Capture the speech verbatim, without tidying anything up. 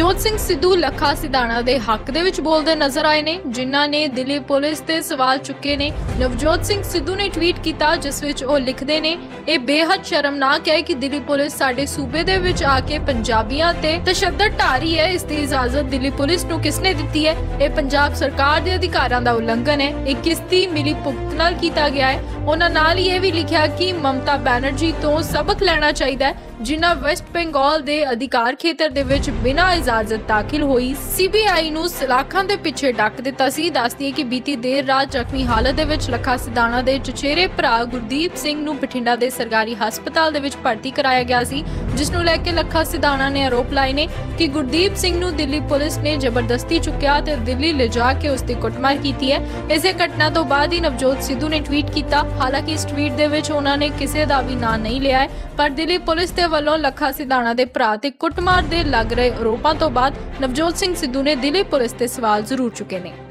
नवजोत सिंह सिद्धू लखा सिधाना के हक दे विच बोलदे नजर आए ने, जिन्हां ने दिल्ली पुलिस ते सवाल चुके ने। नवजोत सिंह सिद्धू ने ट्वीट किया जिस विच ओह लिखदे ने, यह बेहद शर्मनाक है कि दिल्ली पुलिस साडे सूबे दे विच आके पंजाबियां ते तशद्दद ढा रही है। इसकी इजाजत दिल्ली पुलिस नूं किसने दिती है? यह पंजाब सरकार दे अधिकारां दा उल्लंघन है। यह किस दी मिली भुगत नाल कीता गया है। उन्हां नाल यह भी लिखिया कि ममता बैनर्जी तो सबक लेना चाहिए, जिन्हां वेस्ट बंगाल दे अधिकार खेतर दे विच बिना इजाजत दाखिल होई सीबीआई नूं सलाखां दे पिछे डक दिता सी। दसदी है कि बीती देर रात जख्मी हालत दे विच लखा सिधाना दे चचेरे भरा गुरदीप सिंह नूं बठिंडा दे सरकारी हस्पताल दे विच भर्ती कराया गया सी, जिस नूं लैके लखा सिधाना ने आरोप लाए ने कि गुरदीप सिंह नूं दिल्ली पुलिस ने जबरदस्ती चुकिया ते दिल्ली ले जा के उसकी कुटमार की है। इसे घटना तो बाद ही नवजोत सिद्धू ने ट्वीट किया। हालांकि इस ट्वीट दे विच उन्हां ने किसी का भी नाम नहीं लिया है, पर दिल्ली पुलिस दे वल्लों लखा सिधाना दे भरा ते कुटमार दे लग रहे आरोपां तो बाद नवजोत सिंह सिद्धू ने दिल्ली पुलिस ते सवाल जरूर चुके ने।